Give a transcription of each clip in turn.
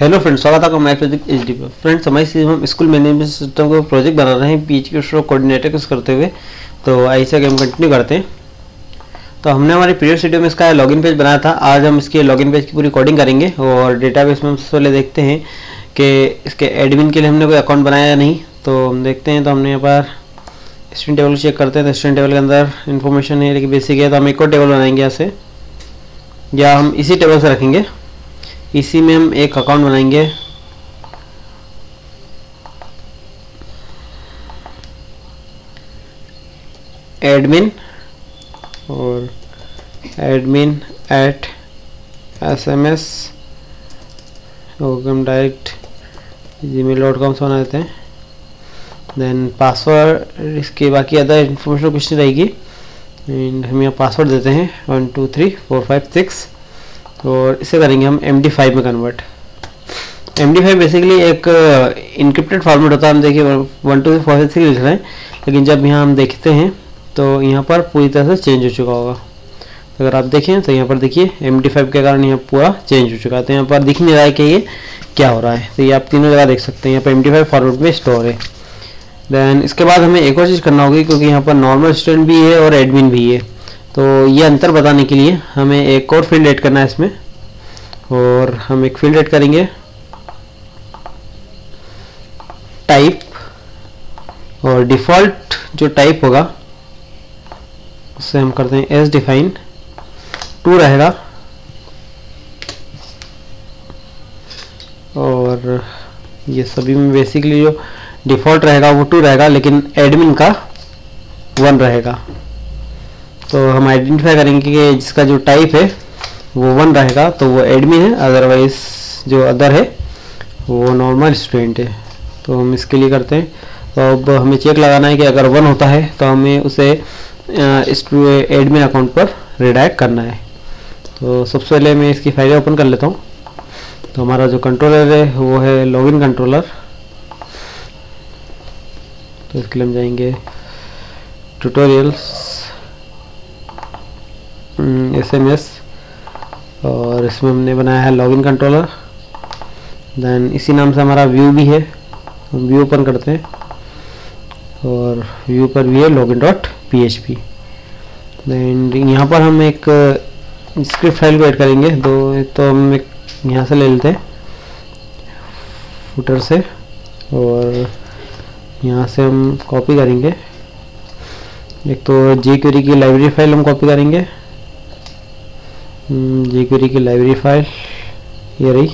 Hello friends, स्वागत है आपका माय प्रोजेक्ट एचडी पर। फ्रेंड्स, हमारी सीरीज में हम स्कूल मैनेजमेंट सिस्टम को प्रोजेक्ट बना रहे हैं पीएचपी के कोऑर्डिनेटर को करते हुए। तो ऐसे हम कंटिन्यू करते हैं। तो हमने हमारे प्रीवियस वीडियो में इसका लॉगिन पेज बनाया था। आज हम इसके लॉगिन पेज की पूरी कोडिंग करेंगे और डेटाबेस में हम सबसे पहले देखते हैं कि इसके एडमिन के लिए हमने कोई अकाउंट बनाया या नहीं। तो हम देखते हैं, तो हमने यहाँ पर स्टूडेंट टेबल चेक करते हैं। तो स्टूडेंट टेबल के अंदर इन्फॉर्मेशन है लेकिन बेसिक है, तो हम एक और टेबल बनाएंगे यहाँ से, या हम इसी टेबल से रखेंगे। इसी में हम एक अकाउंट बनाएंगे। एडमिन और एडमिन एट SMS हम डायरेक्ट gmail.com से बना देते हैं। देन पासवर्ड, इसके बाकी अदर इन्फॉर्मेशन कुछ नहीं रहेगी। एंड हम यहाँ पासवर्ड देते हैं 123456 और इसे करेंगे हम MD5 में कन्वर्ट। MD5 बेसिकली एक इनक्रिप्टेड फॉर्मेट होता है। हम देखिए 123456 लिख रहे हैं, लेकिन जब यहाँ हम देखते हैं तो यहाँ पर पूरी तरह से चेंज हो चुका होगा। तो अगर आप देखें तो यहाँ पर देखिए MD5 के कारण यहाँ पूरा चेंज हो चुका है। तो यहाँ पर दिख नहीं रहा है कि ये क्या हो रहा है। तो ये आप तीनों जगह देख सकते हैं, यहाँ पर MD5 फॉर्मेट में स्टोर है। देन इसके बाद हमें एक और चीज़ करना होगी, क्योंकि यहाँ पर नॉर्मल स्टूडेंट भी है और एडमिन भी है। तो ये अंतर बताने के लिए हमें एक और फील्ड ऐड करना है इसमें, और हम एक फील्ड ऐड करेंगे टाइप, और डिफ़ॉल्ट जो टाइप होगा उससे हम करते हैं एज डिफाइन टू रहेगा। और ये सभी में बेसिकली जो डिफ़ॉल्ट रहेगा वो 2 रहेगा, लेकिन एडमिन का 1 रहेगा। तो हम आइडेंटिफाई करेंगे कि जिसका जो टाइप है वो 1 रहेगा तो वो एडमिन है, अदरवाइज जो अदर है वो नॉर्मल स्टूडेंट है। तो हम इसके लिए करते हैं। तो अब हमें चेक लगाना है कि अगर 1 होता है तो हमें उसे एडमिन अकाउंट पर रिडायरेक्ट करना है। तो सबसे पहले मैं इसकी फाइलें ओपन कर लेता हूँ। तो हमारा जो कंट्रोलर है वो है लॉगिन कंट्रोलर। तो इसके लिए हम जाएंगे ट्यूटोरियल्स, SMS, और इसमें हमने बनाया है लॉगिन कंट्रोलर। देन इसी नाम से हमारा व्यू भी है, हम व्यू ओपन करते हैं, और व्यू पर भी है login.php। देन यहाँ पर हम एक स्क्रिप्ट फाइल को ऐड करेंगे। तो हम एक यहाँ से ले लेते हैं फुटर से, और यहाँ से हम कॉपी करेंगे एक तो jQuery की लाइब्रेरी फाइल हम कॉपी करेंगे। jQuery की लाइब्रेरी फाइल ये रही।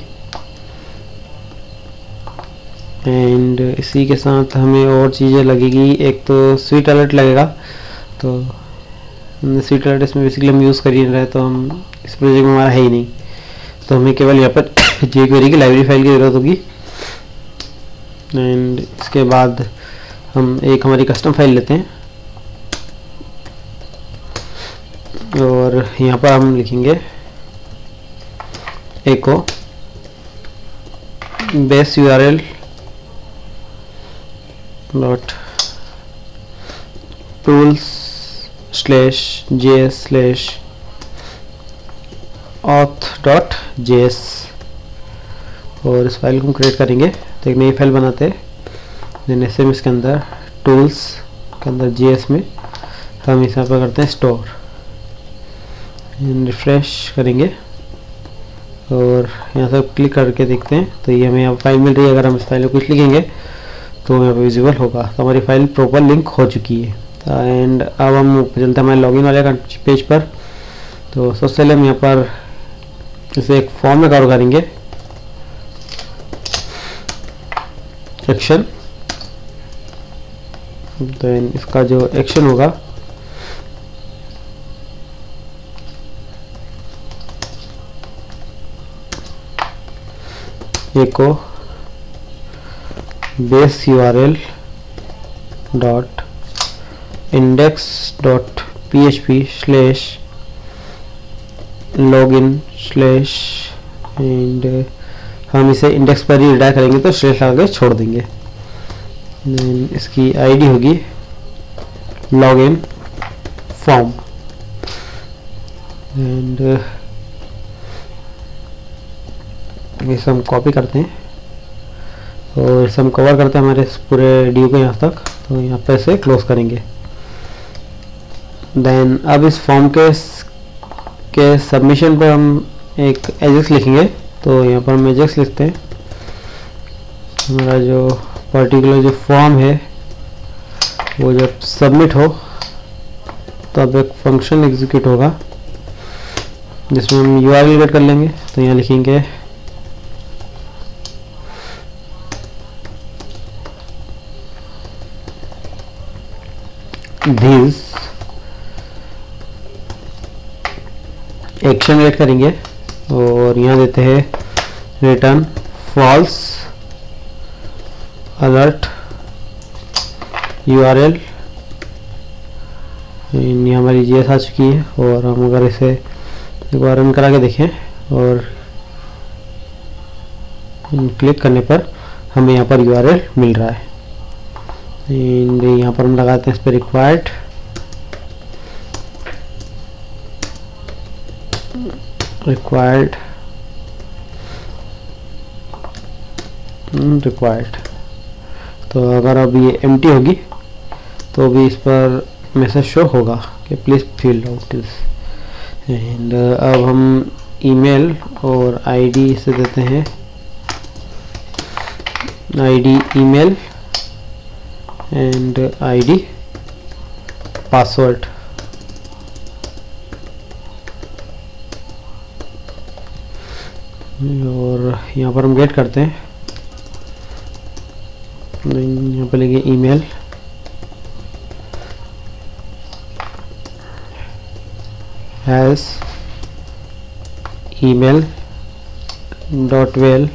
एंड इसी के साथ हमें और चीज़ें लगेगी, एक तो स्वीट अलर्ट लगेगा। तो स्वीट अलर्ट इसमें बेसिकली हम यूज़ कर ही रहे, तो हम इस प्रोजेक्ट में हमारा है ही नहीं, तो हमें केवल यहाँ पर jQuery की लाइब्रेरी फाइल की ज़रूरत होगी। एंड इसके बाद हम एक हमारी कस्टम फाइल लेते हैं, और यहाँ पर हम लिखेंगे एको बेस url.tools/js/auth.js, और इस फाइल को हम क्रिएट करेंगे। तो एक नई फाइल बनाते हैं। देन SMS के अंदर टूल्स के अंदर js में हम इस यहाँ पर करते हैं स्टोर। रिफ्रेश करेंगे और यहाँ से क्लिक करके देखते हैं। तो ये हमें यहाँ फाइल मिल रही है। अगर हम इस फाइल में कुछ लिखेंगे तो यहाँ पर विजिबल होगा। तो हमारी फाइल प्रॉपर लिंक हो चुकी है। एंड अब हम चलते हैं हमारे लॉगिन वाले पेज पर। तो सबसे पहले हम यहाँ पर इसे एक फॉर्म में कवर करेंगे एक्शन। देन इसका जो एक्शन होगा एको बेस url.index.php/login/ एंड हम इसे इंडेक्स पर ही रिडायरेक्ट करेंगे, तो स्लैश लगा के छोड़ देंगे। इसकी आईडी होगी लॉगिन फॉर्म। एंड इसे हम कॉपी करते हैं और इसे हम कवर करते हैं हमारे पूरे डी को यहाँ तक। तो यहाँ पे इसे क्लोज करेंगे। देन अब इस फॉर्म के सबमिशन पर हम एक एजेक्स लिखेंगे। तो यहाँ पर हम एजेक्स लिखते हैं। हमारा जो पर्टिकुलर जो फॉर्म है वो जब सबमिट हो तब एक फंक्शन एग्जीक्यूट होगा जिसमें हम यू आर एड कर लेंगे। तो यहाँ लिखेंगे these एक्शन एड करेंगे और यहाँ देते हैं रिटर्न फॉल्स अलर्ट URL। ये हमारी JS आ चुकी है और हम अगर इसे एक बार रन करा के देखें और क्लिक करने पर हमें यहाँ पर URL मिल रहा है। यहाँ पर हम लगाते हैं इस पर रिक्वायर्ड रिक्वायर्ड। तो अगर अब ये एम्प्टी होगी तो भी इस पर मैसेज शो होगा कि please fill out this. And अब हम ईमेल और आईडी इसे देते हैं ID email and ID password. और यहाँ पर हम गेट करते हैं। यहाँ पर लेंगे email has email dot well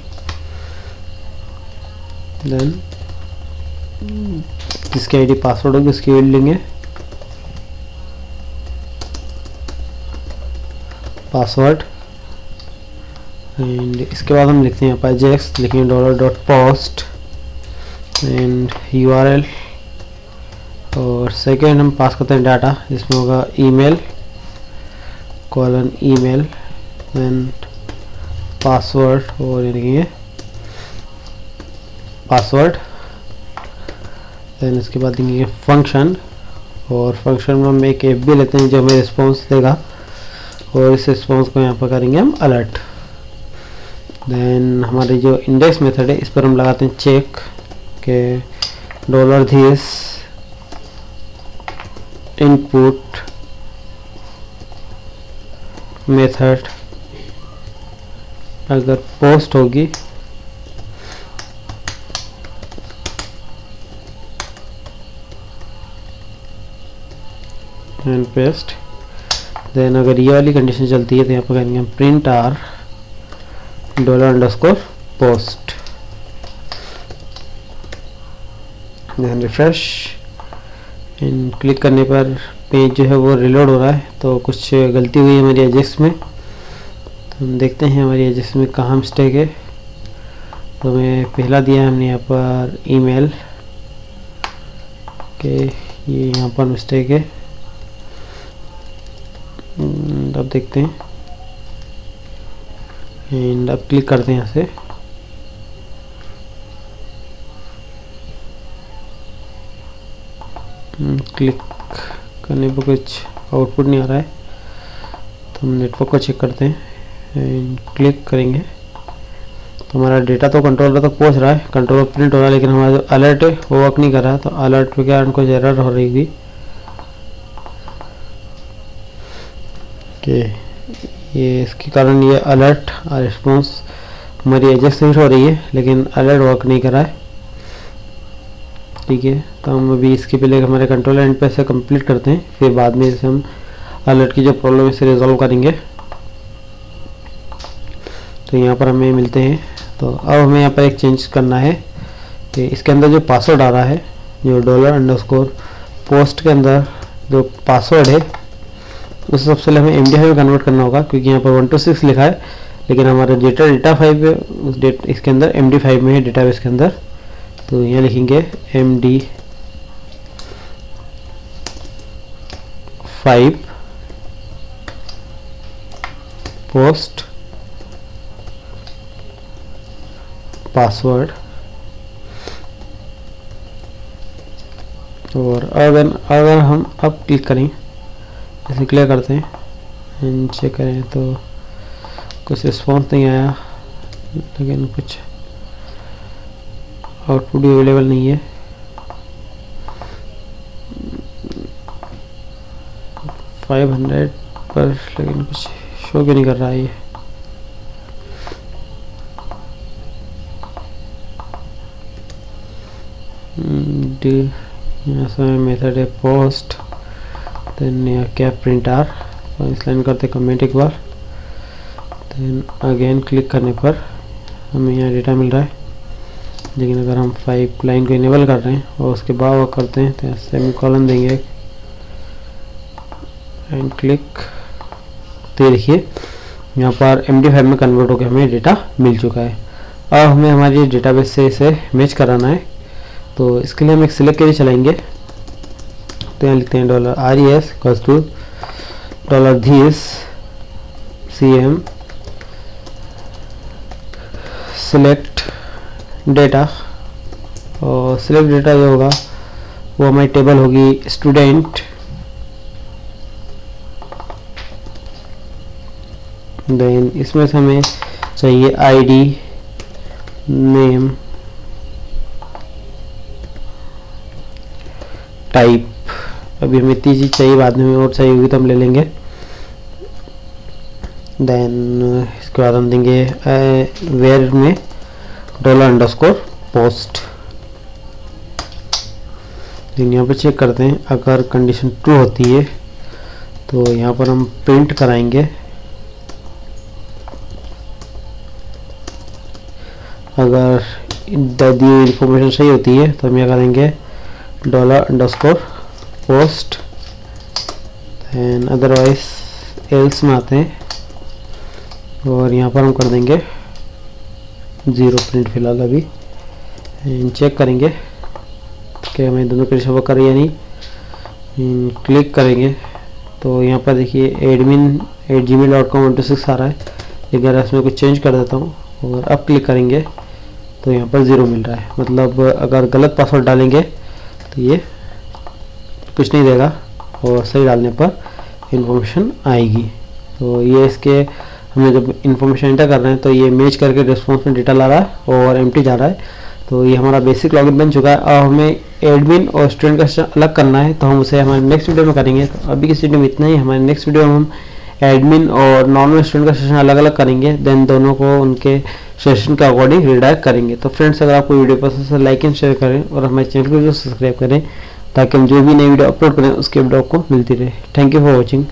then जिसकी आईडी पासवर्ड होगी उसकी वेल लेंगे पासवर्ड। एंड इसके बाद हम लिखते हैं यहाँ पर AJAX लिखेंगे dollar dot post and URL। और सेकेंड हम पास करते हैं डाटा जिसमें होगा email colon email then password और लिखेंगे पासवर्ड। देन इसके बाद देंगे फंक्शन और फंक्शन में हम एक एफ बी लेते हैं जो हमें रिस्पॉन्स देगा और इस रिस्पॉन्स को यहाँ पर करेंगे हम अलर्ट। देन हमारे जो इंडेक्स मेथड है इस पर हम लगाते हैं चेक के डॉलर दिस इनपुट मेथड अगर पोस्ट होगी एंड पेस्ट। देन अगर ये वाली कंडीशन चलती है तो यहाँ पर करेंगे print are dollar underscore post. Then refresh and click करने पर पेज जो है वो रिलोड हो रहा है। तो कुछ गलती हुई है हमारी AJAX में। तो हम देखते हैं हमारी AJAX में कहाँ मिस्टेक है। तो हमें पहला दिया है हमने यहाँ पर ईमेल के ये यहाँ पर मिस्टेक है। अब देखते हैं एंड अब क्लिक करते हैं यहाँ से। क्लिक करने पर कुछ आउटपुट नहीं आ रहा है तो हम नेटवर्क को चेक करते हैं एंड क्लिक करेंगे। तो हमारा डेटा तो कंट्रोलर तक पहुंच रहा है कंट्रोलर प्रिंट हो रहा है लेकिन हमारा जो अलर्ट है वो वर्क नहीं कर रहा। तो अलर्ट पे क्या उनको एरर हो रही थी कि ये इसके कारण ये अलर्ट और रिस्पॉन्स हमारी AJAX हो रही है लेकिन अलर्ट वर्क नहीं कर रहा है। ठीक है तो हम अभी इसके पहले हमारे कंट्रोल एंड पे इसे कंप्लीट करते हैं फिर बाद में इसे हम अलर्ट की जो प्रॉब्लम है इसे रिजॉल्व करेंगे। तो यहाँ पर हमें मिलते हैं। तो अब हमें यहाँ पर एक चेंज करना है कि इसके अंदर जो पासवर्ड आ रहा है जो डॉलर अंडरस्कोर पोस्ट के अंदर जो पासवर्ड है उस सबसे पहले हमें MD5 में कन्वर्ट करना होगा क्योंकि यहाँ पर 126 लिखा है लेकिन हमारा डेटा 5 है उस इसके अंदर MD5 में है डेटाबेस के अंदर। तो यहाँ लिखेंगे MD5 पोस्ट पासवर्ड। और अगर हम अब क्लिक करें, इसे क्लियर करते हैं, नीचे करें तो कुछ रिस्पॉन्स नहीं आया, लेकिन कुछ आउटपुट भी अवेलेबल नहीं है। $500 पर लेकिन कुछ शो भी नहीं कर रहा है ये। मेथड है पोस्ट, देन यहाँ क्या प्रिंट आर, तो इस लाइन करते कमेंट एक बार, देन अगेन क्लिक करने पर हमें यहाँ डेटा मिल रहा है। लेकिन अगर हम 5 लाइन को इनेबल कर रहे हैं और उसके बाद वर्क करते हैं तो सेमी कॉलन देंगे एंड क्लिक, तो देखिए यहाँ पर MD5 में कन्वर्ट होकर हमें डेटा मिल चुका है। अब हमें हमारी डेटाबेस से इसे मैच कराना है, तो इसके लिए हम एक सिलेक्ट क्वेरी चलाएंगे। तो यहाँ लिखते हैं $res to $this cm select data, और सिलेक्ट डेटा जो होगा वो हमारी टेबल होगी स्टूडेंट, देन इसमें से हमें चाहिए ID, नेम, टाइप। अभी हमें इतनी चीज़ चाहिए, बाद में और चाहिए होगी तो हम ले लेंगे। देन इसके बाद हम देंगे वेयर में $_post। लेकिन यहाँ पर चेक करते हैं, अगर कंडीशन ट्रू होती है तो यहाँ पर हम प्रिंट कराएंगे, अगर दी इंफॉर्मेशन सही होती है तो हम यहाँ करेंगे $_post, एंड अदरवाइज एल्स में आते हैं और यहाँ पर हम कर देंगे 0 प्रिंट फिलहाल अभी, एंड चेक करेंगे कि हमें दोनों कंडीशन वर्क कर रही है या नहीं। क्लिक करेंगे तो यहाँ पर देखिए admin@gmail.com 126 आ रहा है, लेकिन इसमें कुछ चेंज कर देता हूँ और अब क्लिक करेंगे तो यहाँ पर 0 मिल रहा है। मतलब अगर गलत पासवर्ड डालेंगे तो ये कुछ नहीं देगा और सही डालने पर इन्फॉर्मेशन आएगी। तो ये इसके हमें जब इन्फॉर्मेशन एंटर कर रहे हैं तो ये मैच करके रिस्पॉन्स में डेटा ला रहा है और एम्प्टी जा रहा है। तो ये हमारा बेसिक लॉगिन बन चुका है। अब हमें एडमिन और स्टूडेंट का अलग करना है, तो हम उसे हमारे नेक्स्ट वीडियो में करेंगे। तो अभी की वीडियो में इतना ही, हमारे नेक्स्ट वीडियो में हम एडमिन और नॉर्मल स्टूडेंट का सेशन अलग अलग करेंगे, देन दोनों को उनके सेशन के अकॉर्डिंग रिडायरेक्ट करेंगे। तो फ्रेंड्स, अगर आपको वीडियो पसंद है लाइक एंड शेयर करें और हमारे चैनल को सब्सक्राइब करें ताकि हम जो भी नई वीडियो अपलोड करें उसके अपडेट आपको मिलती रहे। Thank you for watching.